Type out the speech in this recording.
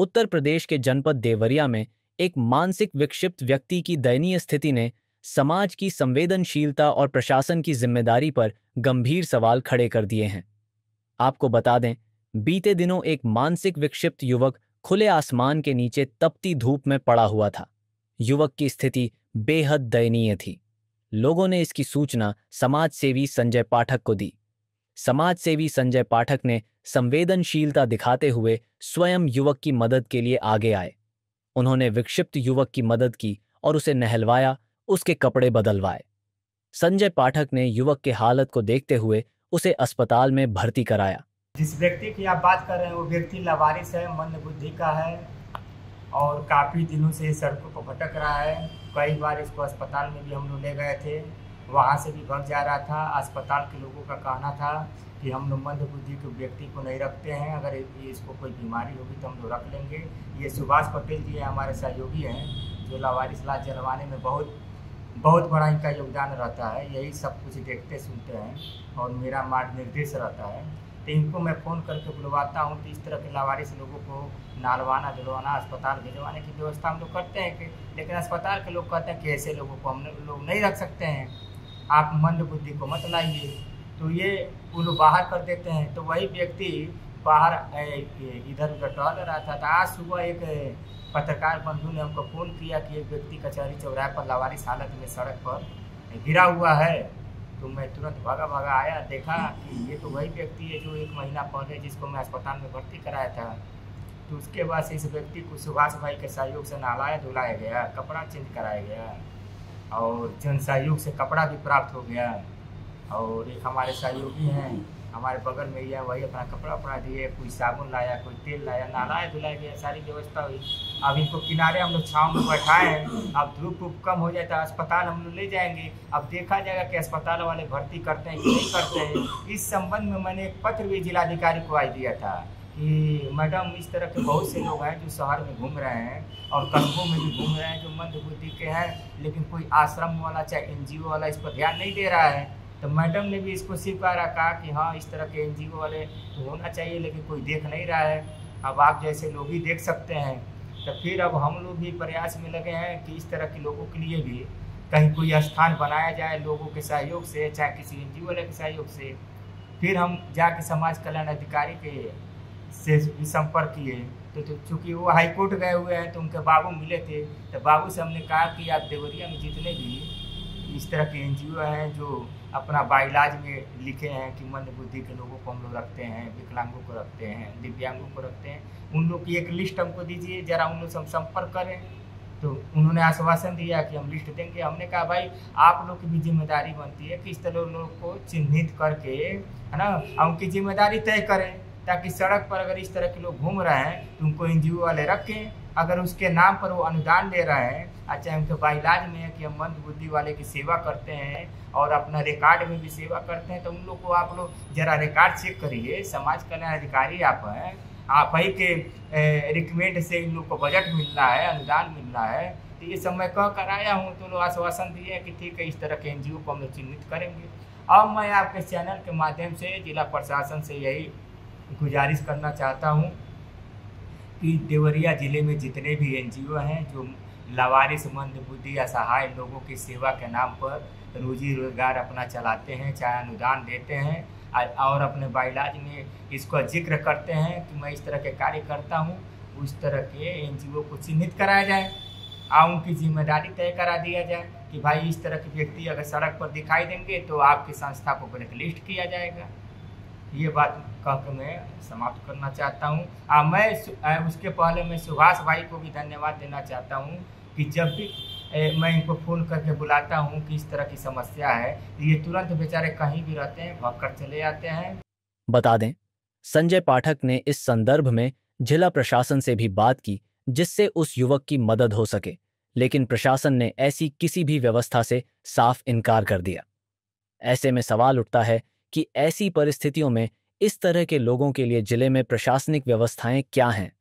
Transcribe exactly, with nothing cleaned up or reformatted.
उत्तर प्रदेश के जनपद देवरिया में एक मानसिक विक्षिप्त व्यक्ति की दयनीय स्थिति ने समाज की संवेदनशीलता और प्रशासन की जिम्मेदारी पर गंभीर सवाल खड़े कर दिए हैं। आपको बता दें, बीते दिनों एक मानसिक विक्षिप्त युवक खुले आसमान के नीचे तपती धूप में पड़ा हुआ था। युवक की स्थिति बेहद दयनीय थी। लोगों ने इसकी सूचना समाजसेवी संजय पाठक को दी। समाजसेवी संजय पाठक ने संवेदनशीलता दिखाते हुए स्वयं युवक की मदद के लिए आगे आए। उन्होंने विक्षिप्त युवक की मदद की और उसे नहलवाया, उसके कपड़े बदलवाए। संजय पाठक ने युवक के हालत को देखते हुए उसे अस्पताल में भर्ती कराया। जिस व्यक्ति की आप बात कर रहे हैं वो व्यक्ति लावारिस है, मंदबुद्धि का है और काफ़ी दिनों से सड़कों को भटक रहा है। कई बार इसको अस्पताल में भी हम लोग ले गए थे, वहाँ से भी भाग जा रहा था। अस्पताल के लोगों का कहना था कि हम लोग मंदबुद्धि के व्यक्ति को नहीं रखते हैं, अगर इसको कोई बीमारी होगी तो हम लोग रख लेंगे। ये सुभाष पटेल जी हमारे सहयोगी हैं, जो लावारिस लाश जलवाने में बहुत बहुत बड़ा इनका योगदान रहता है। यही सब कुछ देखते सुनते हैं और मेरा मार्गनिर्देश रहता है। तो इनको मैं फ़ोन करके बुलवाता हूँ कि इस तरह के लावारिस लोगों को नहलवाना धुलवाना अस्पताल भिजवाने की व्यवस्था हम लोग करते हैं कि, लेकिन अस्पताल के लोग कहते हैं कि ऐसे लोगों को हम लोग नहीं रख सकते हैं, आप मंदबुद्धि को मत लाइए। तो ये वो लोग बाहर कर देते हैं। तो वही व्यक्ति बाहर इधर उधर टहल रहा था। तो आज सुबह एक पत्रकार बंधु ने हमको फ़ोन किया कि एक व्यक्ति कचहरी चौराहे पर लावारिस हालत में सड़क पर गिरा हुआ है। तो मैं तुरंत भागा भागा आया, देखा कि ये तो वही व्यक्ति है जो एक महीना पहले जिसको मैं अस्पताल में भर्ती कराया था। तो उसके बाद से इस व्यक्ति को सुभाष भाई के सहयोग से नहलाया धुलाया गया, कपड़ा चेंज कराया गया और जन सहयोग से कपड़ा भी प्राप्त हो गया। और एक हमारे सहयोगी हैं, हमारे बगल में ही है, वही अपना कपड़ा उपड़ा दिए, कोई साबुन लाया, कोई तेल लाया, नहलाया धुलाया गया, सारी व्यवस्था हुई। अब इनको किनारे हम लोग छाँव में बैठाए हैं। अब धूप धूप कम हो जाता है, अस्पताल हम लोग ले जाएंगे। अब देखा जाएगा कि अस्पताल वाले भर्ती करते हैं कि नहीं करते हैं। इस संबंध में मैंने एक पत्र भी जिलाधिकारी को आई दिया था कि मैडम, इस तरह के बहुत से लोग हैं जो शहर में घूम रहे हैं और कस्बों में भी घूम रहे हैं, जो मंदबुद्धि के हैं, लेकिन कोई आश्रम वाला चाहे एन जी ओ वाला इस पर ध्यान नहीं दे रहा है। तो मैडम ने भी इसको स्वीकारा, कहा कि हाँ, इस तरह के एन जी ओ वाले तो होना चाहिए, लेकिन कोई देख नहीं रहा है। अब आप जैसे लोग ही देख सकते हैं। तो फिर अब हम लोग भी प्रयास में लगे हैं कि इस तरह के लोगों के लिए भी कहीं कोई स्थान बनाया जाए, लोगों के सहयोग से, चाहे किसी एन जी ओ वाले के सहयोग से। फिर हम जाके समाज कल्याण अधिकारी के से भी संपर्क किए। तो चूँकि वो हाईकोर्ट गए हुए हैं तो उनके बाबू मिले थे। तो बाबू से हमने कहा कि आप देवरिया में जितने भी इस तरह के एन जी ओ हैं जो अपना बाइलाज में लिखे हैं कि मंदबुद्धि के लोगों को हम लोग रखते हैं, विकलांगों को रखते हैं, दिव्यांगों को रखते हैं, उन लोग की एक लिस्ट हमको दीजिए, जरा उन लोग से हम संपर्क करें। तो उन्होंने आश्वासन दिया कि हम लिस्ट देंगे। हमने कहा भाई, आप लोग की भी जिम्मेदारी बनती है कि इस तरह लोग को चिन्हित करके, है ना, उनकी जिम्मेदारी तय करें, ताकि सड़क पर अगर इस तरह के लोग घूम रहे हैं तो उनको एन जी ओ वाले रखें। अगर उसके नाम पर वो अनुदान दे रहे हैं, अच्छा उनके बाइलाज में है कि हम मंदबुद्धि वाले की सेवा करते हैं और अपना रिकॉर्ड में भी सेवा करते हैं, तो उन लोग को आप लोग जरा रिकॉर्ड चेक करिए। समाज कल्याण अधिकारी आप हैं, आप ही के रिकमेंड से इन लोग को बजट मिलना है, अनुदान मिलना है। तो ये सब मैं कह कर आया हूँ। तो लोग आश्वासन दिए कि ठीक है, इस तरह के एन जी ओ को हम लोग चिन्हित करेंगे। अब मैं आपके चैनल के माध्यम से जिला प्रशासन से यही गुजारिश करना चाहता हूँ कि देवरिया ज़िले में जितने भी एन जी ओ हैं जो लावारिस मंदबुद्धि असहाय लोगों की सेवा के नाम पर रोजी रोजगार अपना चलाते हैं, चाहे अनुदान देते हैं और अपने बाइलाज में इसको जिक्र करते हैं कि मैं इस तरह के कार्य करता हूँ, उस तरह के एन जी ओ को चिन्हित कराया जाए और उनकी जिम्मेदारी तय करा दिया जाए कि भाई इस तरह के व्यक्ति अगर सड़क पर दिखाई देंगे तो आपकी संस्था को ब्लैक लिस्ट किया जाएगा। ये बात कहकर मैं समाप्त करना चाहता हूँ। आ मैं आ, उसके पहले मैं सुभाष भाई को भी धन्यवाद देना चाहता हूँ कि जब भी ए, मैं इनको फ़ोन करके बुलाता हूँ कि इस तरह की समस्या है, ये तुरंत बेचारे कहीं भी रहते हैं, भागकर चले जाते हैं। बता दें, संजय पाठक ने इस संदर्भ में जिला प्रशासन से भी बात की, जिससे उस युवक की मदद हो सके, लेकिन प्रशासन ने ऐसी किसी भी व्यवस्था से साफ इनकार कर दिया। ऐसे में सवाल उठता है कि ऐसी परिस्थितियों में इस तरह के लोगों के लिए जिले में प्रशासनिक व्यवस्थाएं क्या हैं।